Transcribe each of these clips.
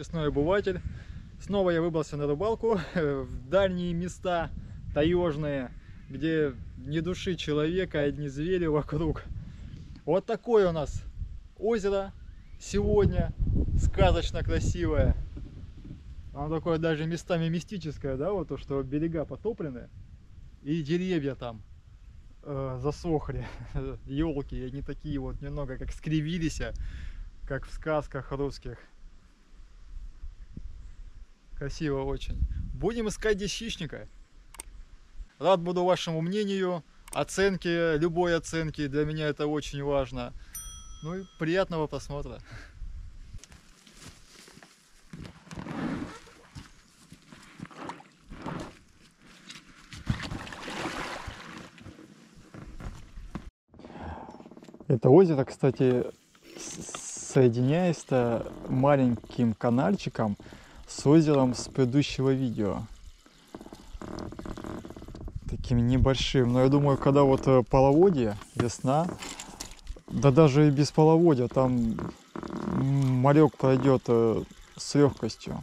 Лесной обыватель. Снова я выбрался на рыбалку в дальние места таежные, где ни души человека, одни звери вокруг. Вот такое у нас озеро сегодня, сказочно красивое. Оно такое даже местами мистическое, да, вот то, что берега потоплены и деревья там засохли, елки, они такие вот немного как скривились, как в сказках русских. Красиво очень. Будем искать здесь хищника. Рад буду вашему мнению, оценке, любой оценке, для меня это очень важно. Ну и приятного просмотра. Это озеро, кстати, соединяясь маленьким канальчиком с озером с предыдущего видео, таким небольшим. Но я думаю, когда вот половодье, весна, да даже и без половодья, там морек пройдет с легкостью.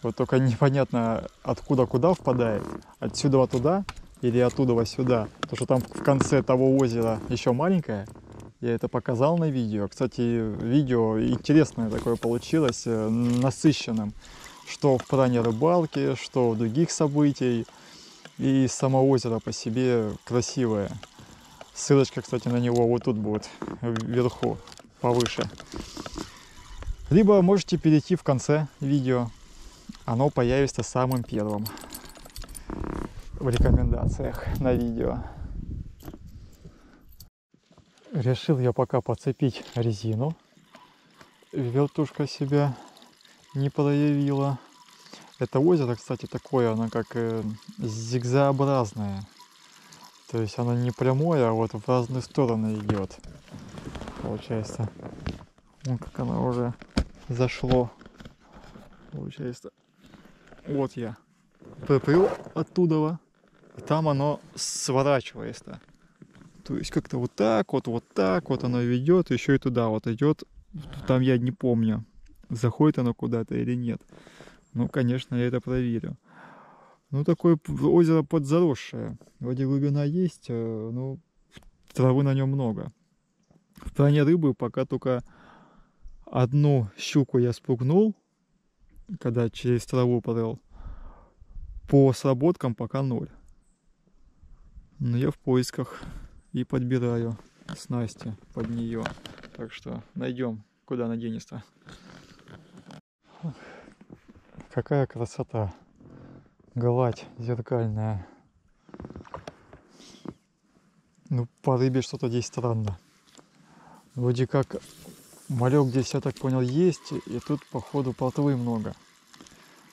Вот только непонятно, откуда куда впадает, отсюда туда или оттуда сюда, потому что там в конце того озера еще маленькое. Я это показал на видео. Кстати, видео интересное такое получилось, насыщенным. Что в плане рыбалки, что в других событий. И само озеро по себе красивое. Ссылочка, кстати, на него вот тут будет, вверху, повыше. Либо можете перейти в конце видео. Оно появится самым первым в рекомендациях на видео. Решил я пока подцепить резину. Вертушка себя не проявила. Это озеро, кстати, такое, оно как зигзообразное. То есть оно не прямое, а вот в разные стороны идет. Получается. Вон как оно уже зашло. Получается. Вот я приплыл оттуда. И там оно сворачивается-то. То есть как-то вот так вот оно ведет, еще и туда вот идет. Там я не помню, заходит оно куда-то или нет. Ну, конечно, я это проверю. Ну, такое озеро подзаросшее. Вроде глубина есть, но травы на нем много. В плане рыбы пока только одну щуку я спугнул, когда через траву порыл. По сработкам пока ноль. Но я в поисках. И подбираю снасти под нее. Так что найдем, куда она денется. Какая красота. Гладь зеркальная. Ну, по рыбе что-то здесь странно. Вроде как малек здесь, я так понял, есть. И тут, походу, плотвы много.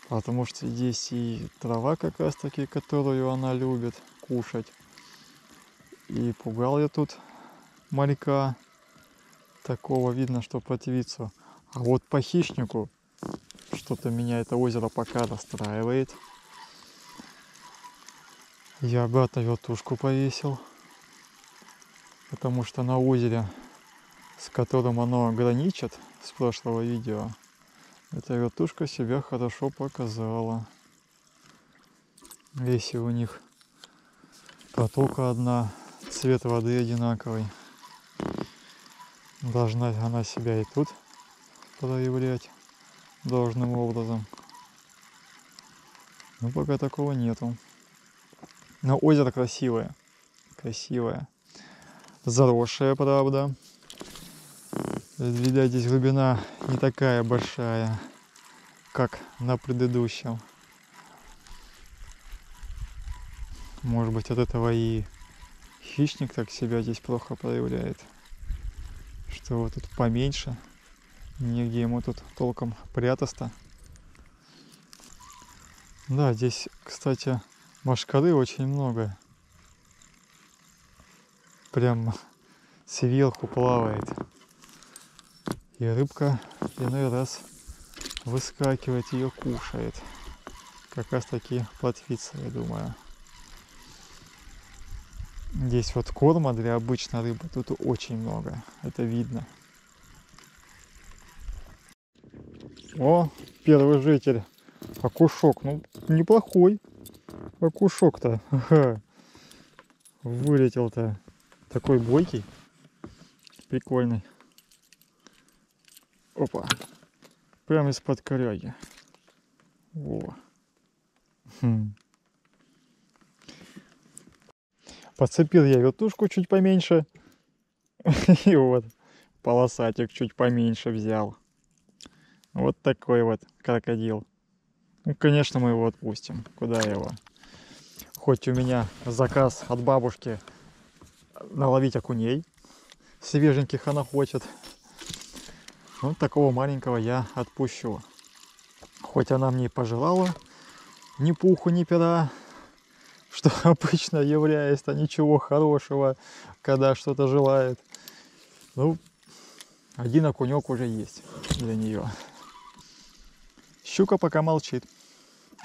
Потому что здесь и трава как раз таки, которую она любит кушать. И пугал я тут моряка, такого видно, что противицу. А вот по хищнику что-то меня это озеро пока расстраивает. Я обратно вертушку повесил, потому что на озере, с которым оно граничит с прошлого видео, эта вертушка себя хорошо показала. Веси у них протока одна. Цвет воды одинаковый. Должна она себя и тут проявлять должным образом. Но пока такого нету. Но озеро красивое. Красивое. Заросшее, правда. Видать, здесь глубина не такая большая, как на предыдущем. Может быть, от этого и хищник так себя здесь плохо проявляет, что вот тут поменьше, негде ему тут толком прятаться-то. Да, здесь, кстати, мошкары очень много. Прям сверху плавает. И рыбка иной раз выскакивает, ее кушает. Как раз таки плотвица, я думаю. Здесь вот корма для обычной рыбы, тут очень много, это видно. О, первый житель. Окушок. Ну, неплохой окушок-то. Вылетел-то. Такой бойкий. Прикольный. Опа. Прямо из-под коряги. Во. Подцепил я вертушку чуть поменьше. И вот полосатик чуть поменьше взял. Вот такой вот крокодил. Ну, конечно, мы его отпустим. Куда его? Хоть у меня заказ от бабушки наловить окуней. Свеженьких она хочет. Ну, такого маленького я отпущу. Хоть она мне и пожелала ни пуху, ни пера, что обычно является ничего хорошего, когда что-то желает. Ну, один окунек уже есть для нее. Щука пока молчит.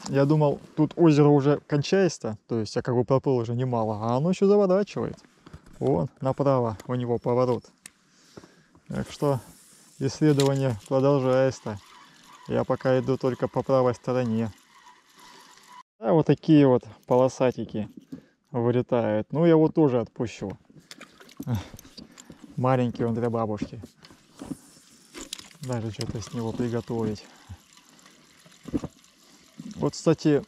Я думал, тут озеро уже кончается, то есть я как бы проплыл уже немало, а оно еще заворачивает. Вон, направо у него поворот. Так что исследование продолжается. Я пока иду только по правой стороне. А вот такие вот полосатики вылетают. Ну, я его тоже отпущу. Маленький он для бабушки. Даже что-то с него приготовить. Вот, кстати,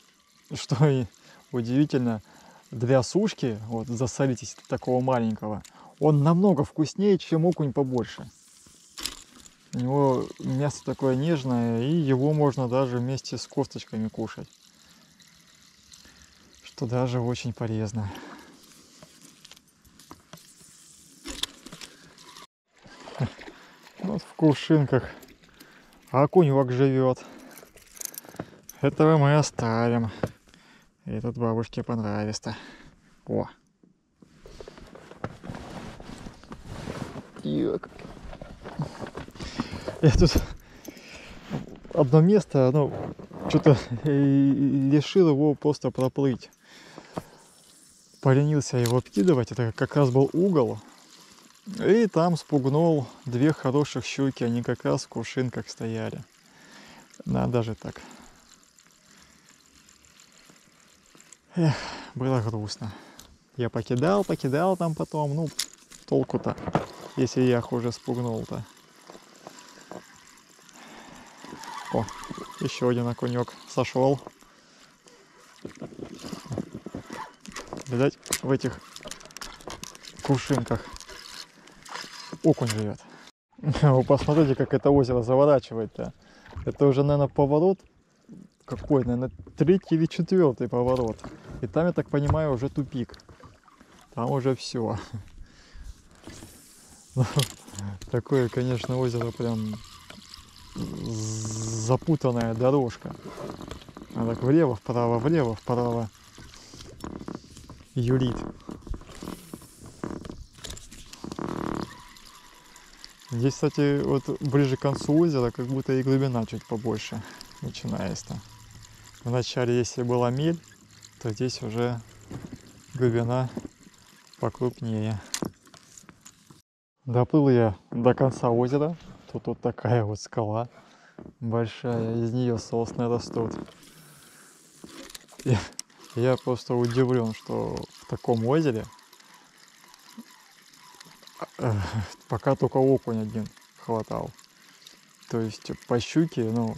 что и удивительно, для сушки, вот засолитесь такого маленького, он намного вкуснее, чем окунь побольше. У него мясо такое нежное, и его можно даже вместе с косточками кушать. Что даже очень полезно. Вот в кувшинках окунёк живет. Этого мы оставим. Этот бабушке понравится. О! Ёк. Я тут одно место, оно что-то лишил его просто проплыть. Поленился его обкидывать, это как раз был угол. И там спугнул две хороших щуки, они как раз в кувшинках стояли. Надо же так. Эх, было грустно. Я покидал там потом, ну толку-то, если я их уже спугнул-то. О, еще один окунек сошел. Видать, в этих кувшинках окунь живет. Вы посмотрите, как это озеро заворачивает-то. Это уже, наверное, поворот какой, наверное, третий или четвертый поворот. И там, я так понимаю, уже тупик. Там уже все. Такое, конечно, озеро прям запутанная дорожка. А так влево, вправо, влево, вправо. Юлит. Здесь, кстати, вот ближе к концу озера как будто и глубина чуть побольше начинается. Вначале, если была мель, то здесь уже глубина покрупнее. Доплыл я до конца озера. Тут вот такая вот скала большая, из нее сосны растут. Я просто удивлен, что в таком озере пока только окунь один хватал. То есть по щуке, ну,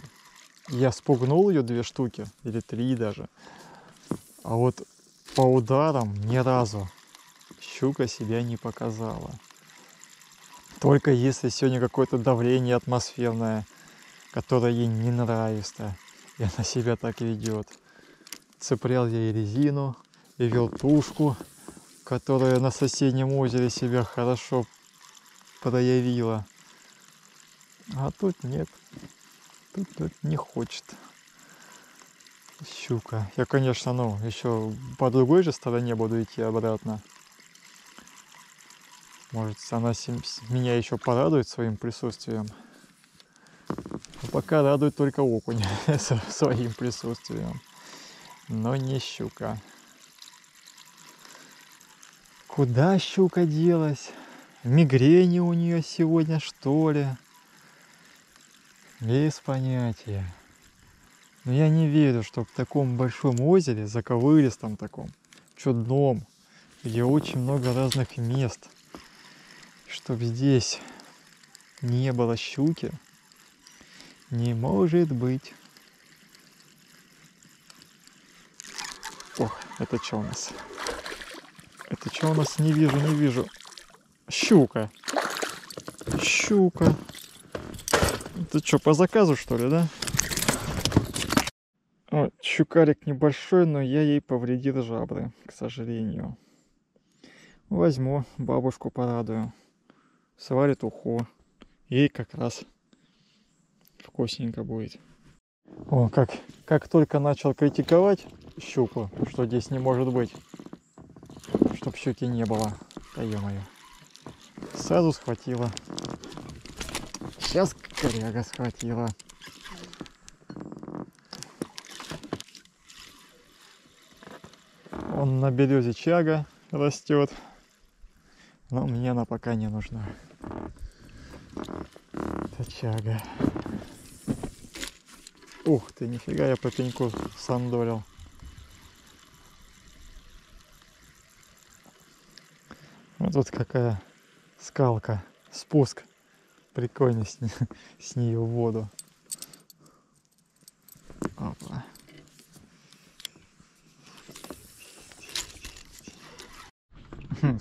я спугнул ее две штуки, или три даже. А вот по ударам ни разу щука себя не показала. Только если сегодня какое-то давление атмосферное, которое ей не нравится, и она себя так ведет. Цеплял я и резину, и вертушку, которая на соседнем озере себя хорошо проявила. А тут нет, тут не хочет щука. Я, конечно, ну, еще по другой же стороне буду идти обратно. Может, она меня еще порадует своим присутствием. Но пока радует только окунь своим присутствием. Но не щука. Куда щука делась? Мигрени у нее сегодня, что ли? Без понятия. Но я не верю, что в таком большом озере, заковыристом таком, чудном, где очень много разных мест, чтобы здесь не было щуки, не может быть. Ох, это что у нас? Это что у нас? Не вижу, не вижу. Щука. Щука. Это что, по заказу, что ли, да? Вот, щукарик небольшой, но я ей повредил жабры, к сожалению. Возьму, бабушку порадую. Сварит уху. Ей как раз вкусненько будет. О, как только начал критиковать щуку, что здесь не может быть, чтоб щуки не было. Да ё-моё. Сразу схватила. Сейчас коряга схватила. Он на березе чага растет, но мне она пока не нужна. Это чага. Ух ты, нифига я по пеньку сандолил. Вот тут какая скалка, спуск. Прикольно с нее в воду. Опа.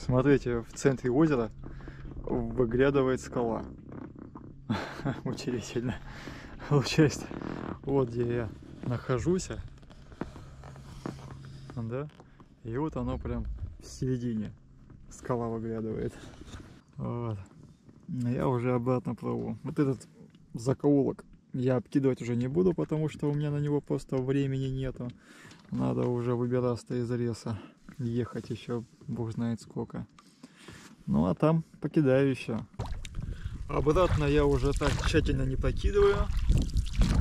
Смотрите, в центре озера выглядывает скала. Удивительно. Получается, вот где я нахожусь. Да? И вот оно прям в середине. Скала выглядывает. Вот. Но я уже обратно плыву. Вот этот закоулок я обкидывать уже не буду, потому что у меня на него просто времени нету. Надо уже выбираться из леса. Ехать еще бог знает сколько. Ну а там покидаю еще. Обратно я уже так тщательно не покидываю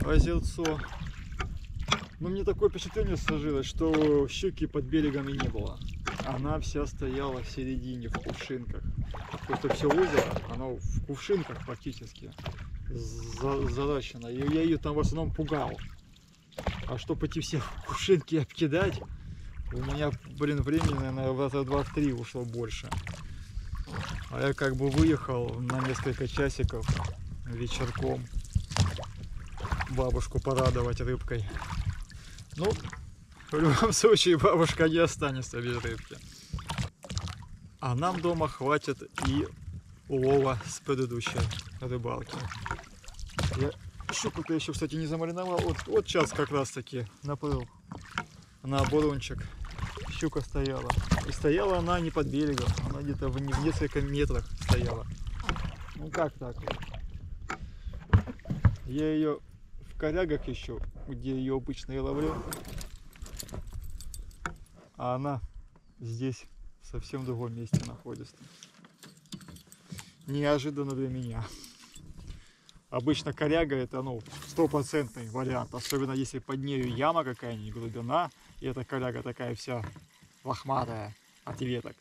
озерцо. Но мне такое впечатление сложилось, что щуки под берегом и не было. Она вся стояла в середине, в кувшинках. Просто все озеро, оно в кувшинках практически заращено. И я ее там в основном пугал. А чтобы эти все кувшинки обкидать, у меня, блин, времени, наверное, в 2-3 ушло больше. А я как бы выехал на несколько часиков вечерком бабушку порадовать рыбкой. Ну, в любом случае, бабушка не останется без рыбки. А нам дома хватит и улова с предыдущей рыбалки. Я щуку-то еще, кстати, не замариновал. Вот сейчас как раз таки наплыл на оборунчик. Щука стояла. И стояла она не под берегом, она где-то в несколько метрах стояла. Ну как так вот? Я ее в корягах ищу, где ее обычно и ловлю. А она здесь, в совсем другом месте находится. Неожиданно для меня. Обычно коряга это, ну, стопроцентный вариант, особенно если под нею яма какая-нибудь, глубина, и эта коряга такая вся лохматая от веток.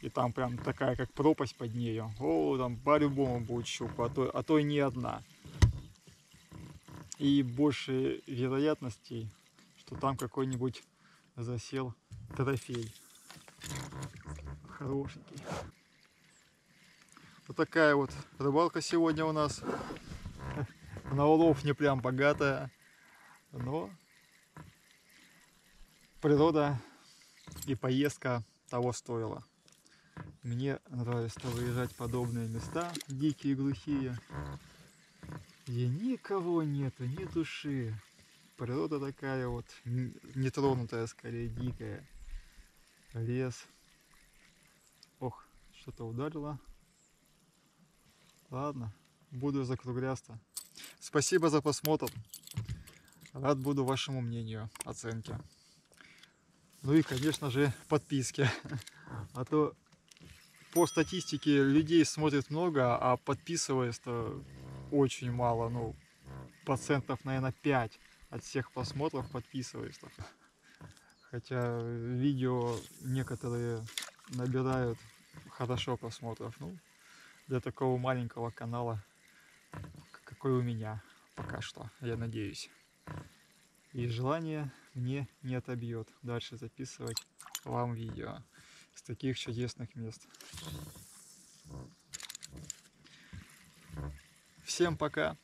И там прям такая, как пропасть под нею. О, там по-любому будет щука, а то и не одна. И больше вероятностей, что там какой-нибудь засел трофей. Хорошенький. Вот такая вот рыбалка сегодня у нас. На улов не прям богатая, но природа и поездка того стоила. Мне нравится выезжать в подобные места, дикие, глухие, где никого нету, ни души. Природа такая вот, нетронутая, скорее, дикая. Лес. Ох, что-то ударило. Ладно, буду закругляться. Спасибо за просмотр. Рад буду вашему мнению, оценке. Ну и, конечно же, подписки. А то по статистике людей смотрит много, а подписывается очень мало. Ну, процентов, наверное, 5 от всех просмотров подписывается. Хотя видео некоторые набирают хорошо просмотров. Ну, для такого маленького канала, какой у меня пока что, я надеюсь. и желание мне не отобьет дальше записывать вам видео с таких чудесных мест. Всем пока!